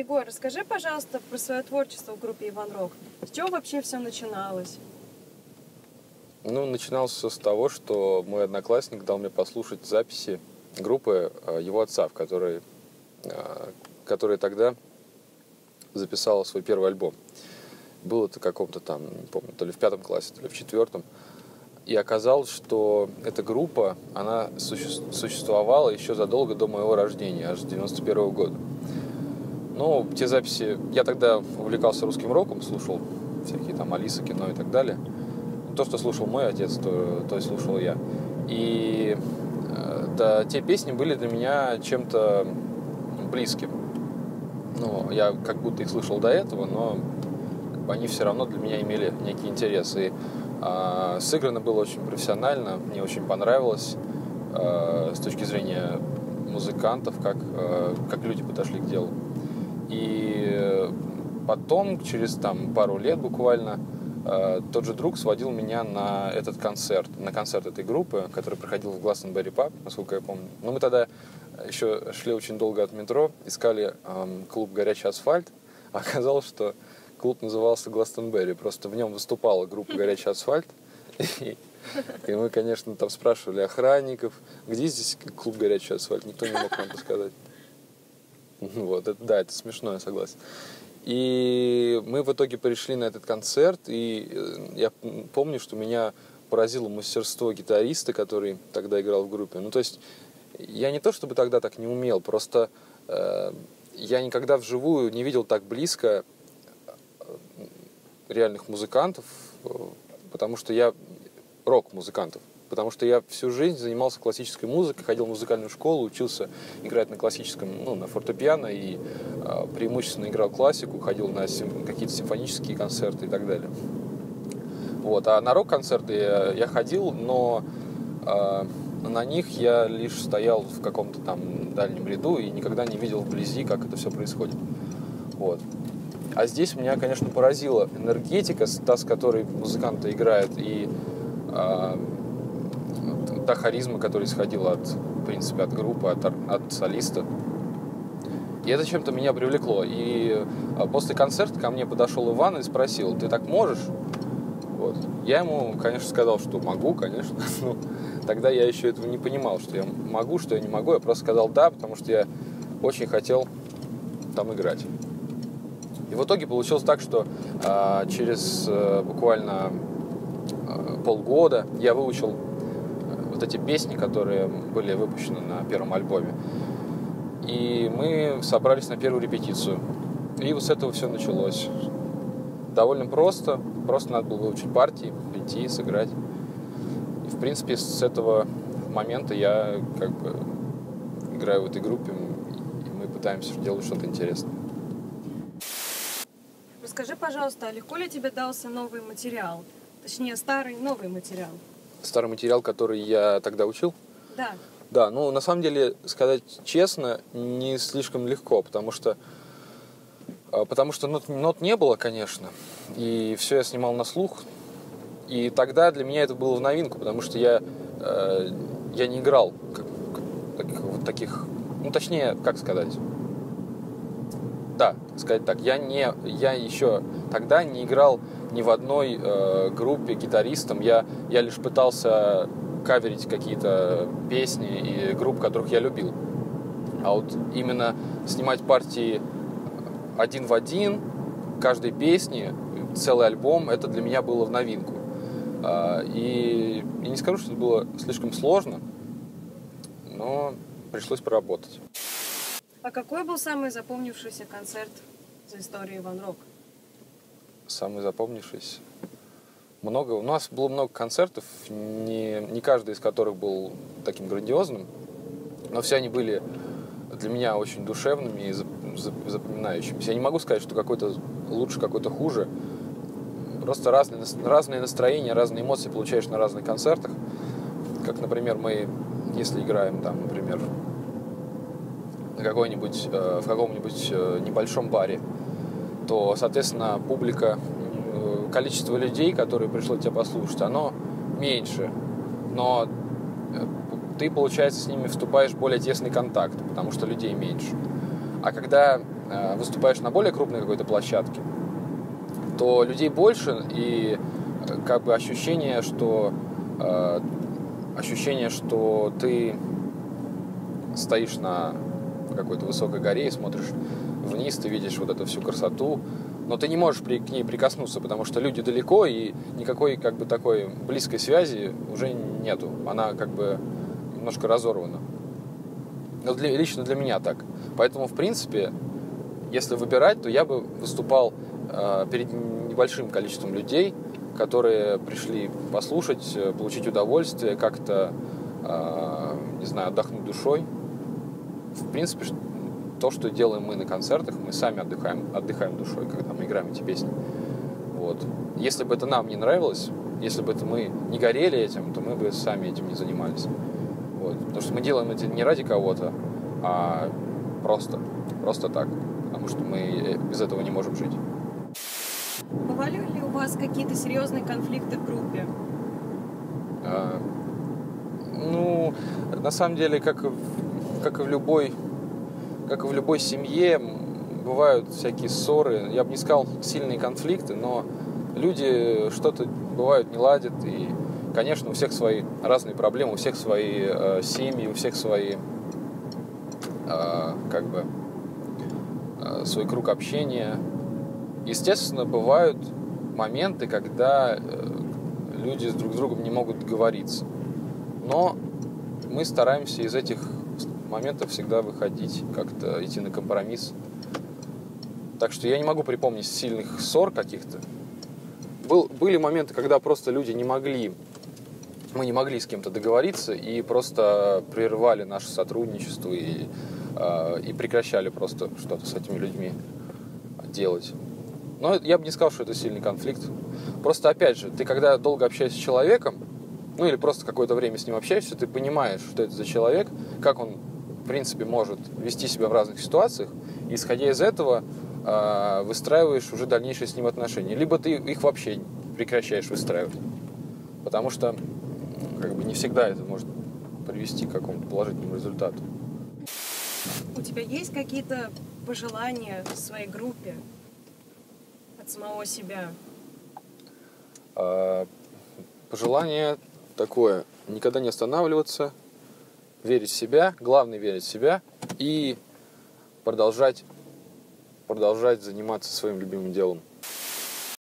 Егор, расскажи, пожалуйста, про свое творчество в группе «ИВАНРОК». С чего вообще все начиналось? Ну, начиналось все с того, что мой одноклассник дал мне послушать записи группы его отца, который тогда записал свой первый альбом. Было это в каком-то там, не помню, то ли в 5 классе, то ли в 4. И оказалось, что эта группа, она существовала еще задолго до моего рождения, аж с 91-го года. Но те записи... Я тогда увлекался русским роком, слушал всякие там Алиса, кино и так далее. То, что слушал мой отец, то и слушал я. И да, те песни были для меня чем-то близким. Ну, я как будто их слышал до этого, но они все равно для меня имели некий интерес. И сыграно было очень профессионально, мне очень понравилось с точки зрения музыкантов, как люди подошли к делу. И потом, через там, пару лет буквально, тот же друг сводил меня на этот концерт, этой группы, который проходил в Гластонберри, насколько я помню. Но мы тогда еще шли очень долго от метро, искали клуб «Горячий асфальт». Оказалось, что клуб назывался «Гластонберри», просто в нем выступала группа «Горячий асфальт». И мы, конечно, там спрашивали охранников, где здесь клуб «Горячий асфальт», никто не мог нам подсказать. Вот, это смешно, я согласен. И мы в итоге пришли на этот концерт, и я помню, что меня поразило мастерство гитариста, который тогда играл в группе. Ну, то есть, я не то чтобы тогда так не умел, просто я никогда вживую не видел так близко реальных музыкантов, потому что я рок-музыкантов. Потому что я всю жизнь занимался классической музыкой, ходил в музыкальную школу, учился играть на классическом, ну, на фортепиано, и преимущественно играл классику, ходил на какие-то симфонические концерты и так далее. Вот. А на рок-концерты я ходил, но на них я лишь стоял в каком-то там дальнем ряду и никогда не видел вблизи, как это все происходит. Вот. А здесь меня, конечно, поразила энергетика, та, с которой музыканты играют, и та харизма, которая исходила в принципе от группы, от солиста. И это чем-то меня привлекло. И после концерта ко мне подошел Иван и спросил: ты так можешь? Вот. Я ему, конечно, сказал, что могу, конечно. Но тогда я еще этого не понимал, что я могу, что я не могу. Я просто сказал да, потому что я очень хотел там играть. И в итоге получилось так, что через буквально полгода я выучил вот эти песни, которые были выпущены на первом альбоме. И мы собрались на первую репетицию. И вот с этого все началось. Довольно просто. Просто надо было выучить партии, прийти, сыграть. И, в принципе, с этого момента я как бы играю в этой группе, и мы пытаемся делать что-то интересное. Расскажи, пожалуйста, а легко ли тебе дался новый материал? Точнее, старый, новый материал. Старый материал, который я тогда учил? Да. Да, ну, на самом деле, сказать честно, не слишком легко, потому что нот не было, конечно, и все я снимал на слух. И тогда для меня это было в новинку, потому что я не играл таких, ну, точнее, как сказать... Да, сказать так, я еще тогда не играл ни в одной группе гитаристом, я лишь пытался каверить какие-то песни и групп, которых я любил. А вот именно снимать партии один в один, каждой песни, целый альбом, это для меня было в новинку. И я не скажу, что это было слишком сложно, но пришлось поработать. А какой был самый запомнившийся концерт за историю «ИВАНРОК»? Самый запомнившийся? Много. У нас было много концертов, не каждый из которых был таким грандиозным, но все они были для меня очень душевными и запоминающимися. Я не могу сказать, что какой-то лучше, какой-то хуже. Просто разные настроения, разные эмоции получаешь на разных концертах. Как, например, мы, если играем там, например, в каком-нибудь небольшом баре, то, соответственно, публика, количество людей, которые пришло тебя послушать, оно меньше. Но ты, получается, с ними вступаешь в более тесный контакт, потому что людей меньше. А когда выступаешь на более крупной какой-то площадке, то людей больше, и как бы ощущение, что ты стоишь на какой-то высокой горе и смотришь вниз, ты видишь вот эту всю красоту, но ты не можешь к ней прикоснуться, потому что люди далеко, и никакой как бы такой близкой связи уже нету, она как бы немножко разорвана. Но лично для меня так. Поэтому, в принципе, если выбирать, то я бы выступал перед небольшим количеством людей, которые пришли послушать, получить удовольствие, как-то, не знаю, отдохнуть душой. В принципе, то, что делаем мы на концертах, мы сами отдыхаем душой, когда мы играем эти песни. Вот. Если бы это нам не нравилось, если бы это мы не горели этим, то мы бы сами этим не занимались. Вот. Потому что мы делаем это не ради кого-то, а просто так, потому что мы без этого не можем жить. Бывали ли у вас какие-то серьезные конфликты в группе? Ну, на самом деле, как и в любой семье, бывают всякие ссоры. Я бы не сказал сильные конфликты, но люди что-то бывают не ладят. И, конечно, у всех свои разные проблемы, у всех свои семьи, у всех свои свой круг общения. Естественно, бывают моменты, когда люди друг с другом не могут договориться. Но мы стараемся из этих моментов всегда выходить, как-то идти на компромисс. Так что я не могу припомнить сильных ссор каких-то. Были моменты, когда просто люди не могли с кем-то договориться и просто прервали наше сотрудничество и прекращали просто что-то с этими людьми делать. Но я бы не сказал, что это сильный конфликт. Просто, опять же, ты когда долго общаешься с человеком, ну или просто какое-то время с ним общаешься, ты понимаешь, что это за человек, как он, в принципе, может вести себя в разных ситуациях, и, исходя из этого, выстраиваешь уже дальнейшие с ним отношения. Либо ты их вообще прекращаешь выстраивать, потому что как бы не всегда это может привести к какому-то положительному результату. У тебя есть какие-то пожелания в своей группе? Самого себя? Пожелание такое: никогда не останавливаться, верить в себя, главное верить в себя и продолжать заниматься своим любимым делом.